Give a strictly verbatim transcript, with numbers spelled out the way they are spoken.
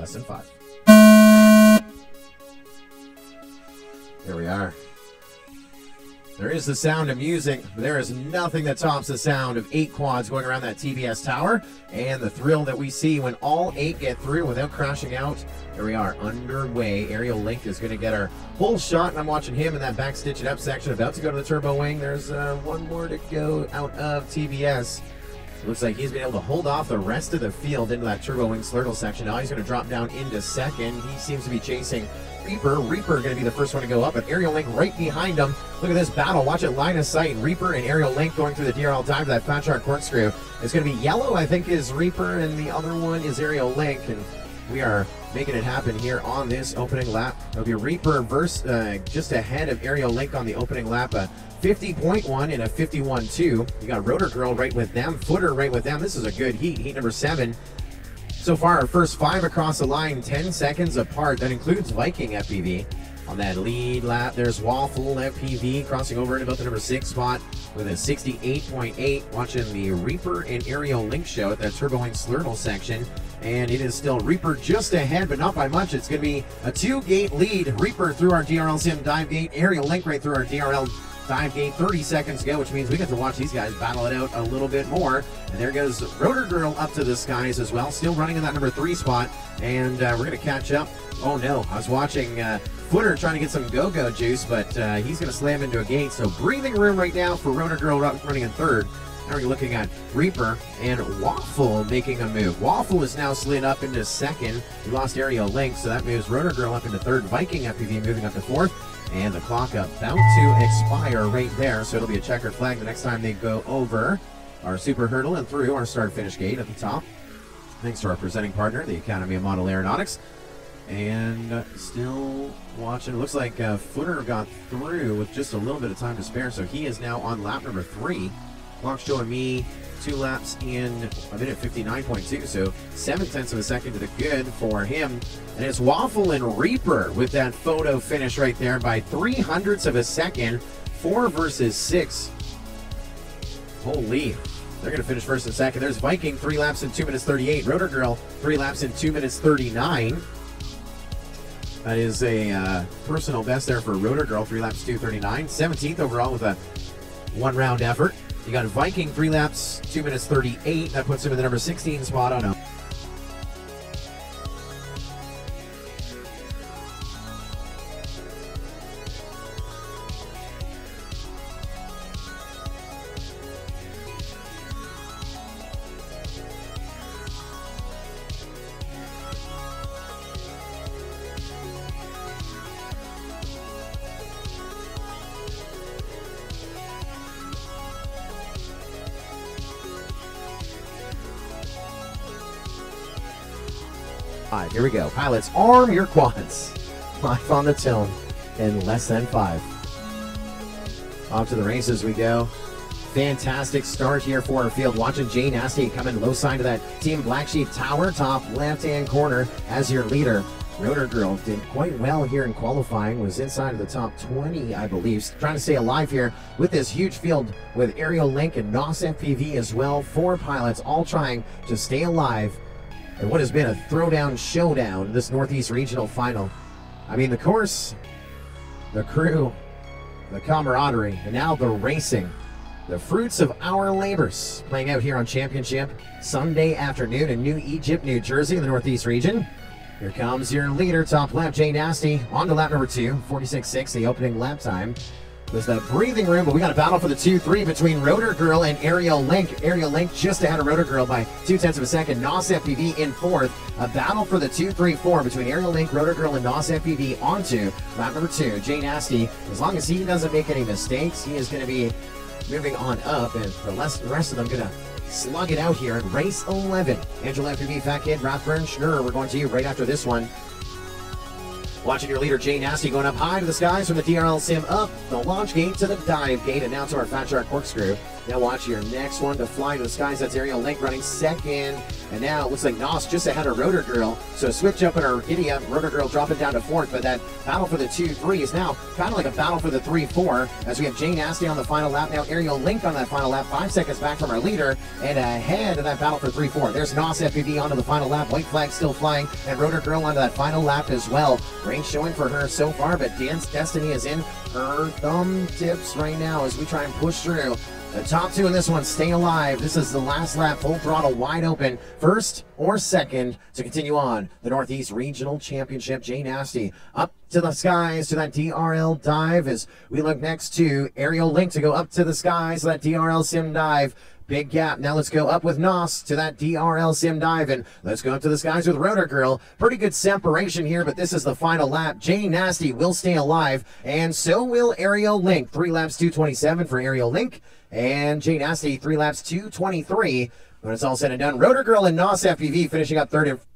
Lesson five. Here we are. There is the sound of music. There is nothing that tops the sound of eight quads going around that T B S tower, and the thrill that we see when all eight get through without crashing out. Here we are, underway. Aerial Link is going to get our full shot, and I'm watching him in that back stitch it up section, about to go to the turbo wing. There's uh, one more to go out of T B S. Looks like he's been able to hold off the rest of the field into that turbo wing slurtle section. Now he's going to drop down into second. He seems to be chasing Reaper. Reaper going to be the first one to go up, but Aerial Link right behind him. Look at this battle. Watch it, line of sight. Reaper and Aerial Link going through the D R L dive to that Fat Shark corkscrew. It's going to be yellow, I think, is Reaper, and the other one is Aerial Link. And we are making it happen here on this opening lap. It'll be Reaper versus, uh, just ahead of Aerial Link on the opening lap. A fifty point one and a fifty-one point two. You got Rotor Girl right with them. Footer right with them. This is a good heat. Heat number seven. So far, our first five across the line, ten seconds apart. That includes Viking F P V. On that lead lap, there's Waffle F P V crossing over in about the number six spot with a sixty-eight point eight. Watching the Reaper and Aerial Link show at that turboing slurtle section. And it is still Reaper just ahead, but not by much. It's going to be a two-gate lead. Reaper through our D R L sim dive gate. Aerial Link right through our D R L dive gate. thirty seconds ago, which means we get to watch these guys battle it out a little bit more. And there goes Rotor Girl up to the skies as well. Still running in that number three spot. And uh, we're going to catch up. Oh, no. I was watching uh, Footer trying to get some go-go juice, but uh, he's going to slam into a gate. So breathing room right now for Rotor Girl running in third. Now we're looking at Reaper and Waffle making a move. Waffle is now slid up into second. We lost Aerial Link, so that moves Rotor Girl up into third. Viking F P V moving up to fourth. And the clock about to expire right there, so it'll be a checkered flag the next time they go over our super hurdle and through our start-finish gate at the top. Thanks to our presenting partner, the Academy of Model Aeronautics. And uh, still watching. It looks like uh, Footer got through with just a little bit of time to spare, so he is now on lap number three. Clock's showing me two laps in a minute fifty-nine point two, so seven tenths of a second to the good for him. And it's Waffle and Reaper with that photo finish right there by three hundredths of a second, four versus six. Holy, they're going to finish first and second. There's Viking, three laps in two minutes thirty-eight. Rotor Girl, three laps in two minutes thirty-nine. That is a uh, personal best there for Rotor Girl, three laps, two thirty-nine. seventeenth overall with a one-round effort. You got Viking, three laps, two minutes thirty-eight. That puts him in the number sixteen spot on a... All right, here we go. Pilots, arm your quads. Live on the tone in less than five. Off to the races we go. Fantastic start here for our field. Watching Jane Nasty come in low side to that Team Black Sheep tower, top left-hand corner as your leader. Rotor Girl did quite well here in qualifying, was inside of the top twenty, I believe. Trying to stay alive here with this huge field with Aerial Link and N O S F P V as well. Four pilots all trying to stay alive. And what has been a throwdown showdown in this Northeast Regional Final. I mean, the course, the crew, the camaraderie, and now the racing. The fruits of our labors playing out here on Championship Sunday afternoon in New Egypt, New Jersey, in the Northeast region. Here comes your leader, top left, Jay Nasty, on to lap number two, forty-six point six, the opening lap time. There's the breathing room, but we got a battle for the two three between Rotor Girl and Aerial Link. Aerial Link just ahead of Rotor Girl by two tenths of a second. N O S F P V in fourth. A battle for the two three four between Aerial Link, Rotor Girl, and N O S F P V onto lap number two. Jay Nasty, as long as he doesn't make any mistakes, he is going to be moving on up, and the rest of them going to slug it out here in race eleven. Angel F P V, Fat Kid, Rathburn, Schnurr, we're going to you right after this one. Watching your leader, Jane Nasty, going up high to the skies from the D R L sim up, the launch gate to the dive gate, and now to our Fat Shark corkscrew. Now watch your next one to fly to the skies. That's Aerial Link running second. And now it looks like N O S just ahead of Rotor Girl. So switch up in her giddy up. Rotor Girl dropping down to fourth. But that battle for the two three is now kind of like a battle for the three four. As we have Jane Nasty on the final lap. Now Aerial Link on that final lap. Five seconds back from our leader. And ahead of that battle for three four. There's N O S F P V onto the final lap. White flag still flying. And Rotor Girl onto that final lap as well. Great showing for her so far. But Dan's destiny is in her thumb tips right now as we try and push through. The top two in this one stay alive. This is the last lap, full throttle wide open. First or second to continue on the Northeast Regional Championship. Jane Nasty up to the skies to that D R L dive as we look next to Aerial Link to go up to the skies to that D R L sim dive. Big gap. Now let's go up with N O S to that D R L sim dive, and let's go up to the skies with Rotor Girl. Pretty good separation here, but this is the final lap. Jane Nasty will stay alive, and so will Aerial Link. Three laps, two twenty-seven for Aerial Link, and Jane Nasty, three laps, two twenty-three. When it's all said and done, Rotor Girl and N O S F P V finishing up third and